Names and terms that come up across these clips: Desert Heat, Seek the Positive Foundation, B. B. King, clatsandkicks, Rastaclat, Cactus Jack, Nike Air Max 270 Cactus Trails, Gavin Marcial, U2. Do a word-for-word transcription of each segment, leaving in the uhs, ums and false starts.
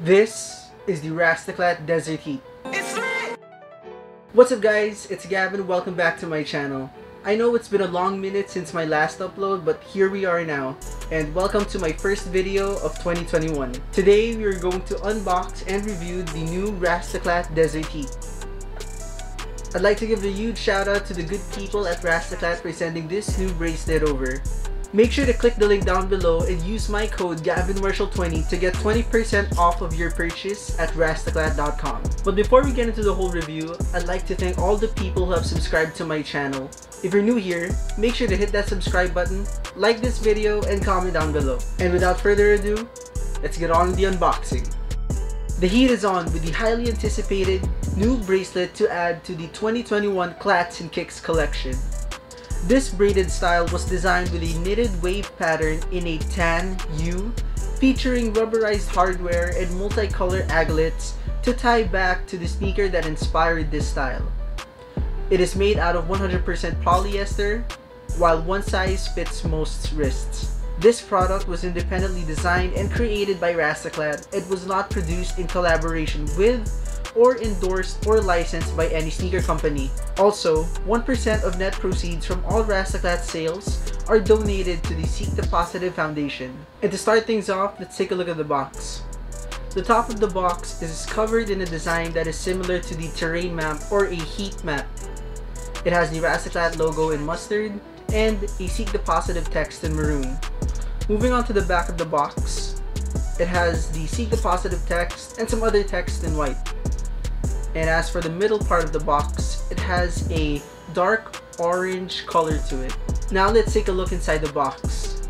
This is the Rastaclat Desert Heat. It's lit! What's up guys, it's Gavin, welcome back to my channel. I know it's been a long minute since my last upload, but here we are now. And welcome to my first video of twenty twenty-one. Today, we are going to unbox and review the new Rastaclat Desert Heat. I'd like to give a huge shout out to the good people at Rastaclat for sending this new bracelet over. Make sure to click the link down below and use my code Gavin Marcial twenty to get twenty percent off of your purchase at Rastaclat dot com. But before we get into the whole review, I'd like to thank all the people who have subscribed to my channel. If you're new here, make sure to hit that subscribe button, like this video, and comment down below. And without further ado, let's get on with the unboxing. The heat is on with the highly anticipated new bracelet to add to the twenty twenty-one Clats and Kicks collection. This braided style was designed with a knitted wave pattern in a tan hue, featuring rubberized hardware and multicolor aglets to tie back to the sneaker that inspired this style. It is made out of one hundred percent polyester, while one size fits most wrists. This product was independently designed and created by Rastaclat. It was not produced in collaboration with or endorsed or licensed by any sneaker company. Also, one percent of net proceeds from all Rastaclat sales are donated to the Seek the Positive Foundation. And to start things off, let's take a look at the box. The top of the box is covered in a design that is similar to the terrain map or a heat map. It has the Rastaclat logo in mustard and a Seek the Positive text in maroon. Moving on to the back of the box, it has the Seek the Positive text and some other text in white. And as for the middle part of the box, it has a dark orange color to it. Now let's take a look inside the box.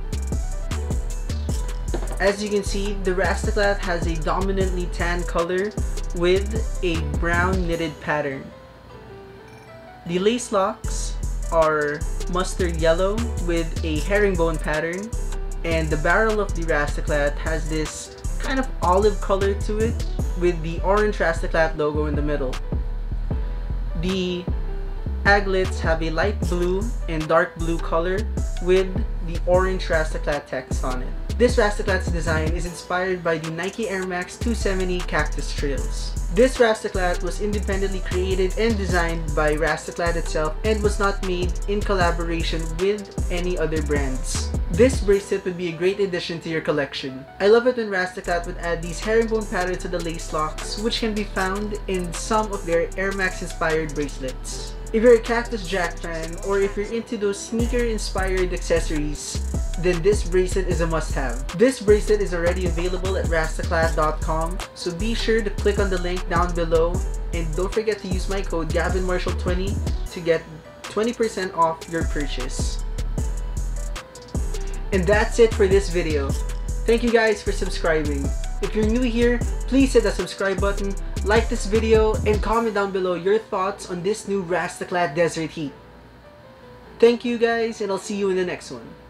As you can see, the Rastaclat has a dominantly tan color with a brown knitted pattern. The lace locks are mustard yellow with a herringbone pattern, and the barrel of the Rastaclat has this kind of olive color to it, with the orange Rastaclat logo in the middle. The aglets have a light blue and dark blue color with the orange Rastaclat text on it. This Rastaclat's design is inspired by the Nike Air Max two seventy Cactus Trails. This Rastaclat was independently created and designed by Rastaclat itself and was not made in collaboration with any other brands. This bracelet would be a great addition to your collection. I love it when Rastaclat would add these herringbone patterns to the lace locks, which can be found in some of their Air Max inspired bracelets. If you're a Cactus Jack fan, or if you're into those sneaker inspired accessories, then this bracelet is a must-have. This bracelet is already available at Rastaclat dot com, so be sure to click on the link down below, and don't forget to use my code Gavin Marcial twenty to get twenty percent off your purchase. And that's it for this video. Thank you guys for subscribing. If you're new here, please hit the subscribe button, like this video, and comment down below your thoughts on this new Rastaclat Desert Heat. Thank you guys, and I'll see you in the next one.